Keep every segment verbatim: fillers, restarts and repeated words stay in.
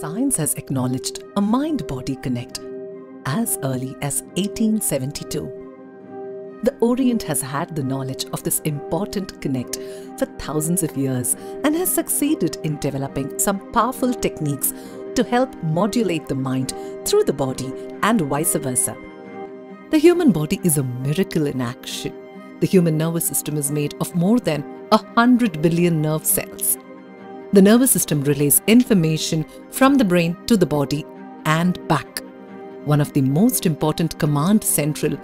Science has acknowledged a mind-body connect as early as eighteen seventy-two. The Orient has had the knowledge of this important connect for thousands of years and has succeeded in developing some powerful techniques to help modulate the mind through the body and vice versa. The human body is a miracle in action. The human nervous system is made of more than a hundred billion nerve cells. The nervous system relays information from the brain to the body and back. One of the most important command central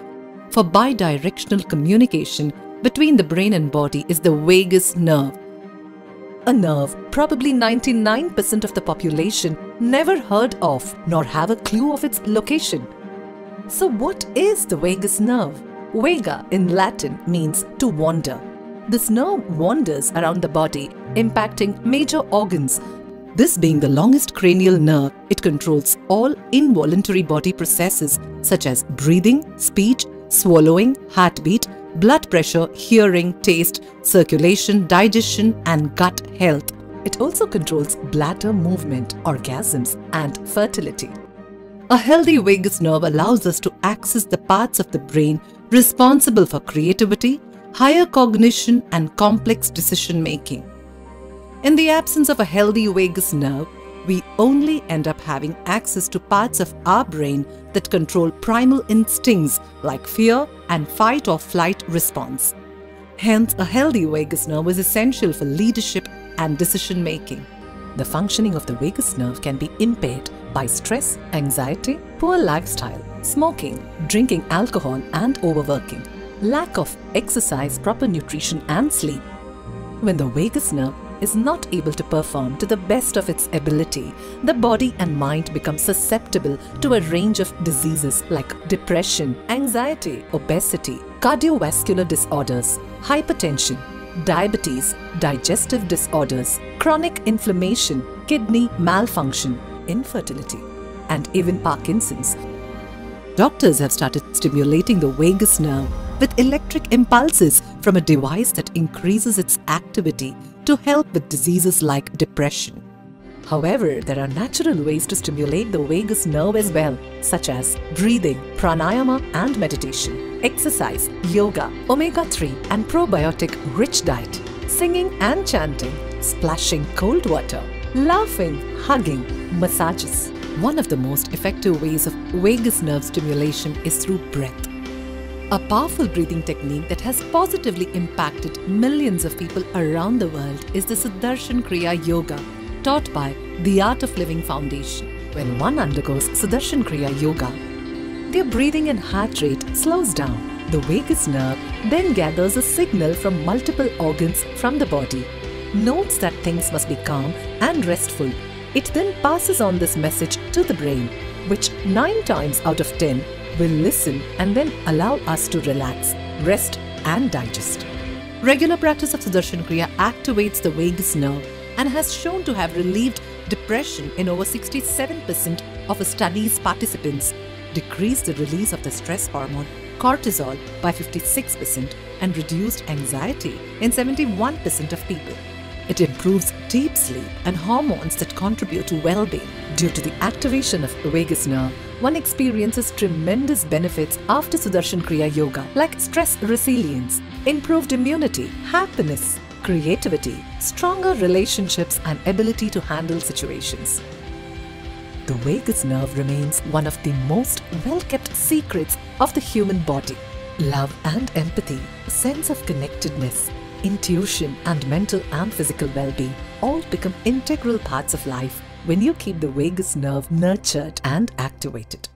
for bidirectional communication between the brain and body is the vagus nerve. A nerve probably ninety-nine percent of the population never heard of nor have a clue of its location. So what is the vagus nerve? Vega in Latin means to wander. This nerve wanders around the body, impacting major organs. This being the longest cranial nerve, it controls all involuntary body processes such as breathing, speech, swallowing, heartbeat, blood pressure, hearing, taste, circulation, digestion and gut health. It also controls bladder movement, orgasms and fertility. A healthy vagus nerve allows us to access the parts of the brain responsible for creativity, higher cognition and complex decision making. In the absence of a healthy vagus nerve, we only end up having access to parts of our brain that control primal instincts like fear and fight or flight response. Hence, a healthy vagus nerve is essential for leadership and decision making. The functioning of the vagus nerve can be impaired by stress, anxiety, poor lifestyle, smoking, drinking alcohol and overworking, lack of exercise, proper nutrition and sleep. When the vagus nerve is not able to perform to the best of its ability, the body and mind become susceptible to a range of diseases like depression, anxiety, obesity, cardiovascular disorders, hypertension, diabetes, digestive disorders, chronic inflammation, kidney malfunction, infertility, and even Parkinson's. Doctors have started stimulating the vagus nerve with electric impulses from a device that increases its activity to help with diseases like depression. However, there are natural ways to stimulate the vagus nerve as well, such as breathing, pranayama and meditation, exercise, yoga, omega three and probiotic-rich diet, singing and chanting, splashing cold water, laughing, hugging, massages. One of the most effective ways of vagus nerve stimulation is through breath. A powerful breathing technique that has positively impacted millions of people around the world is the Sudarshan Kriya Yoga, taught by the Art of Living Foundation. When one undergoes Sudarshan Kriya Yoga, their breathing and heart rate slows down. The vagus nerve then gathers a signal from multiple organs from the body, notes that things must be calm and restful. It then passes on this message to the brain, which nine times out of ten will listen and then allow us to relax, rest and digest. Regular practice of Sudarshan Kriya activates the vagus nerve and has shown to have relieved depression in over sixty-seven percent of a study's participants, decreased the release of the stress hormone cortisol by fifty-six percent and reduced anxiety in seventy-one percent of people. It improves deep sleep and hormones that contribute to well-being. Due to the activation of the vagus nerve, one experiences tremendous benefits after Sudarshan Kriya Yoga like stress resilience, improved immunity, happiness, creativity, stronger relationships and ability to handle situations. The vagus nerve remains one of the most well-kept secrets of the human body. Love and empathy, a sense of connectedness, intuition and mental and physical well-being all become integral parts of life when you keep the vagus nerve nurtured and activated.